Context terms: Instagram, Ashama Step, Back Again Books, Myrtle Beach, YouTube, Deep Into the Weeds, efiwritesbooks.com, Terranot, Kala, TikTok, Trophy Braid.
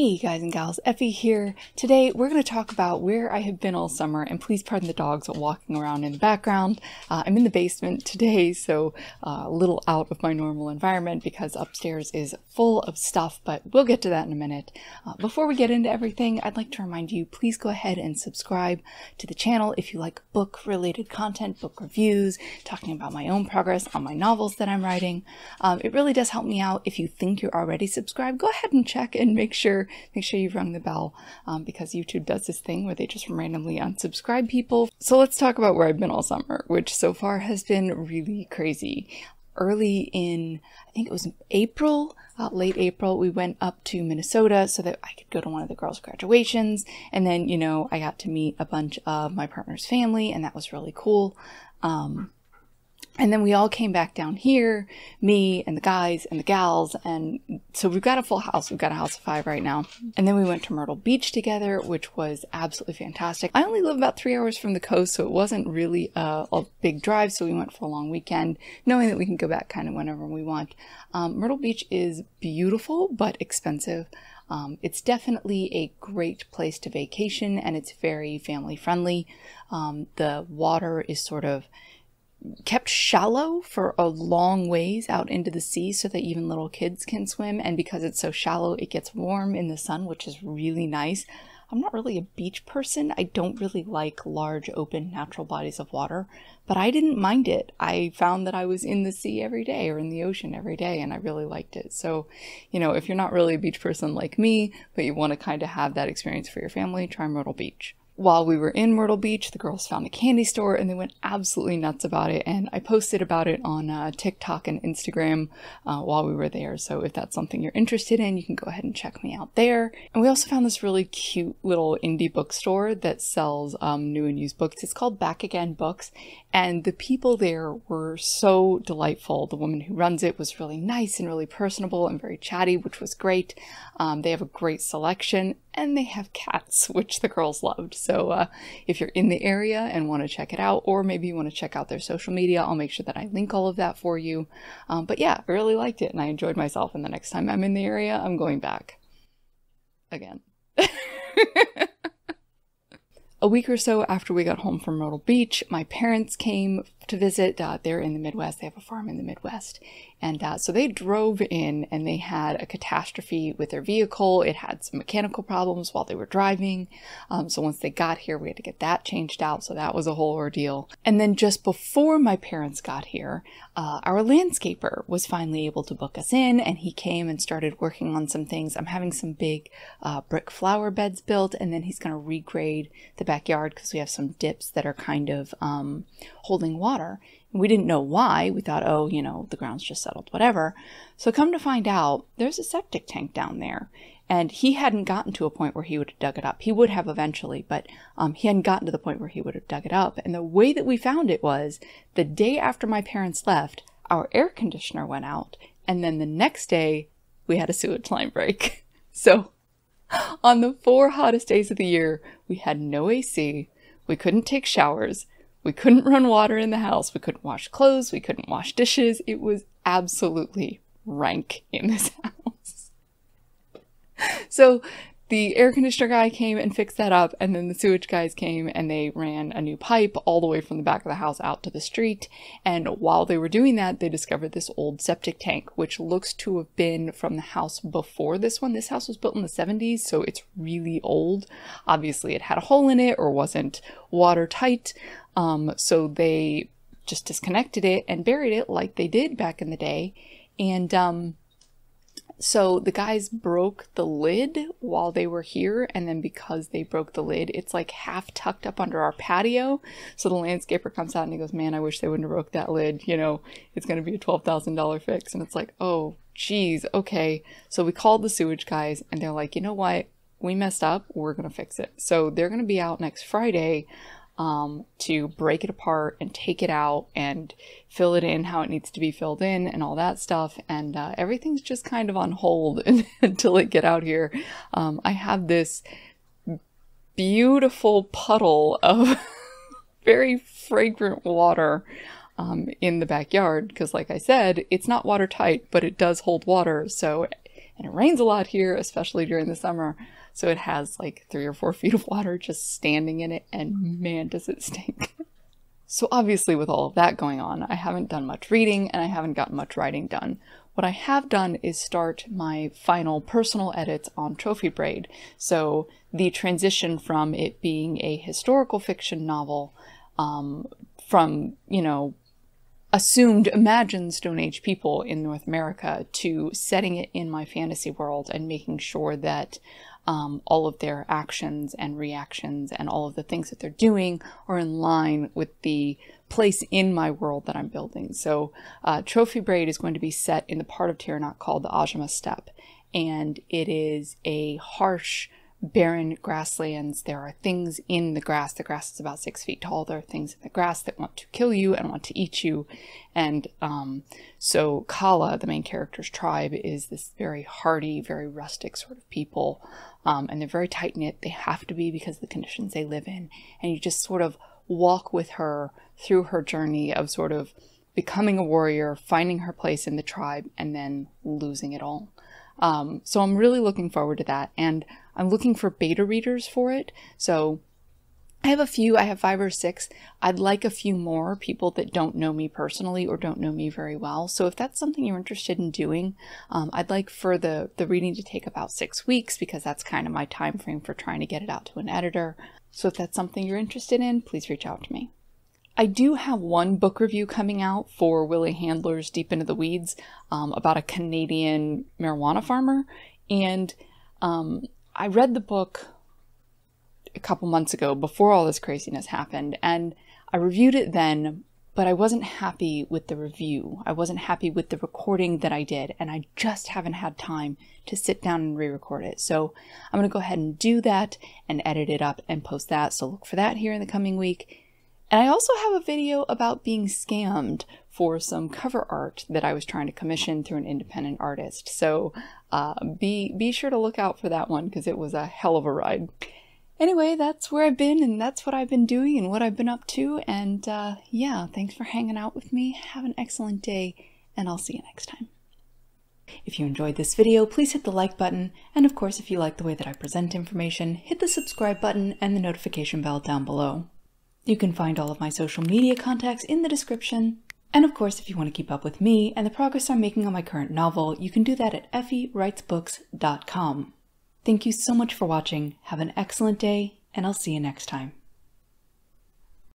Hey guys and gals, Efi here. Today we're going to talk about where I have been all summer, and please pardon the dogs walking around in the background. I'm in the basement today, so a little out of my normal environment because upstairs is full of stuff, but we'll get to that in a minute. Before we get into everything, I'd like to remind you, please go ahead and subscribe to the channel if you like book-related content, book reviews, talking about my own progress on my novels that I'm writing. It really does help me out. If you think you're already subscribed, go ahead and check and make sure you've rung the bell because YouTube does this thing where they just randomly unsubscribe people. So let's talk about where I've been all summer, which so far has been really crazy. Early in, I think it was April, late April, we went up to Minnesota so that I could go to one of the girls' graduations. And then, you know, I got to meet a bunch of my partner's family, and that was really cool. And then we all came back down here, me and the guys and the gals, and so we've got a full house. We've got a house of 5 right now. And then we went to Myrtle Beach together, which was absolutely fantastic. I only live about 3 hours from the coast, so it wasn't really a big drive, so we went for a long weekend, knowing that we can go back kind of whenever we want. Myrtle Beach is beautiful, but expensive. It's definitely a great place to vacation, and it's very family friendly. The water is sort of kept shallow for a long ways out into the sea so that even little kids can swim, and because it's so shallow it gets warm in the sun, which is really nice. I'm not really a beach person. I don't really like large open natural bodies of water, but I didn't mind it. I found that I was in the sea every day or in the ocean every day, and I really liked it. So, you know, if you're not really a beach person like me, but you want to kind of have that experience for your family, try Myrtle Beach. While we were in Myrtle Beach, the girls found a candy store and they went absolutely nuts about it. And I posted about it on TikTok and Instagram while we were there. So if that's something you're interested in, you can go ahead and check me out there. And we also found this really cute little indie bookstore that sells new and used books. It's called Back Again Books. And the people there were so delightful. The woman who runs it was really nice and really personable and very chatty, which was great. They have a great selection. And they have cats, which the girls loved. So if you're in the area and want to check it out, or maybe you want to check out their social media, I'll make sure that I link all of that for you. But yeah, I really liked it and I enjoyed myself. And the next time I'm in the area, I'm going back again. A week or so after we got home from Myrtle Beach, my parents came to visit. They're in the Midwest. They have a farm in the Midwest. And so they drove in, and they had a catastrophe with their vehicle. It had some mechanical problems while they were driving. So once they got here, we had to get that changed out. So that was a whole ordeal. And then just before my parents got here, our landscaper was finally able to book us in, and he came and started working on some things. I'm having some big brick flower beds built, and then he's going to regrade the backyard because we have some dips that are kind of holding water. And we didn't know why. We thought, oh, you know, the ground's just settled, whatever. So come to find out, there's a septic tank down there, and he hadn't gotten to a point where he would have dug it up. He would have eventually, but he hadn't gotten to the point where he would have dug it up. And the way that we found it was the day after my parents left, our air conditioner went out, and then the next day we had a sewage line break. So on the 4 hottest days of the year, we had no AC, we couldn't take showers, we couldn't run water in the house, we couldn't wash clothes, we couldn't wash dishes. It was absolutely rank in this house. So the air conditioner guy came and fixed that up, and then the sewage guys came and they ran a new pipe all the way from the back of the house out to the street. And while they were doing that, they discovered this old septic tank, which looks to have been from the house before this one. This house was built in the 70s, so it's really old. Obviously, it had a hole in it or wasn't watertight, so they just disconnected it and buried it like they did back in the day. And so the guys broke the lid while they were here, and then because they broke the lid, it's like half tucked up under our patio. So the landscaper comes out and he goes, man, I wish they wouldn't have broke that lid. You know, it's going to be a $12,000 fix. And it's like, oh, geez, okay. So we called the sewage guys, and they're like, you know what? We messed up. We're going to fix it. So they're going to be out next Friday to break it apart and take it out and fill it in how it needs to be filled in and all that stuff. And everything's just kind of on hold until I get out here. I have this beautiful puddle of very fragrant water in the backyard because, like I said, it's not watertight, but it does hold water. So and it rains a lot here, especially during the summer. So it has like 3 or 4 feet of water just standing in it, and man, does it stink. So obviously with all of that going on, I haven't done much reading and I haven't gotten much writing done. What I have done is start my final personal edits on Trophy Braid. So the transition from it being a historical fiction novel from, you know, assumed imagined Stone Age people in North America to setting it in my fantasy world and making sure that all of their actions and reactions and all of the things that they're doing are in line with the place in my world that I'm building. So Trophy Braid is going to be set in the part of Terranot called the Ashama Step, and it is a harsh, barren grasslands. There are things in the grass. The grass is about 6 feet tall. There are things in the grass that want to kill you and want to eat you. And so Kala, the main character's tribe, is this very hardy, very rustic sort of people. And they're very tight-knit. They have to be because of the conditions they live in. And you just sort of walk with her through her journey of sort of becoming a warrior, finding her place in the tribe, and then losing it all. So I'm really looking forward to that, and I'm looking for beta readers for it. So I have a few, I have 5 or 6. I'd like a few more people that don't know me personally or don't know me very well. So if that's something you're interested in doing, I'd like for the reading to take about 6 weeks, because that's kind of my time frame for trying to get it out to an editor. So if that's something you're interested in, please reach out to me. I do have one book review coming out for Willie Handler's Deep Into the Weeds about a Canadian marijuana farmer, and I read the book a couple months ago before all this craziness happened, and I reviewed it then, but I wasn't happy with the review. I wasn't happy with the recording that I did, and I just haven't had time to sit down and re-record it. So I'm going to go ahead and do that and edit it up and post that, so look for that here in the coming week. And I also have a video about being scammed for some cover art that I was trying to commission through an independent artist. So be sure to look out for that one, because it was a hell of a ride. Anyway, that's where I've been, and that's what I've been doing and what I've been up to. And yeah, thanks for hanging out with me. Have an excellent day, and I'll see you next time. If you enjoyed this video, please hit the like button, and of course, if you like the way that I present information, hit the subscribe button and the notification bell down below. You can find all of my social media contacts in the description. And of course, if you want to keep up with me and the progress I'm making on my current novel, you can do that at efiwritesbooks.com. Thank you so much for watching. Have an excellent day, and I'll see you next time.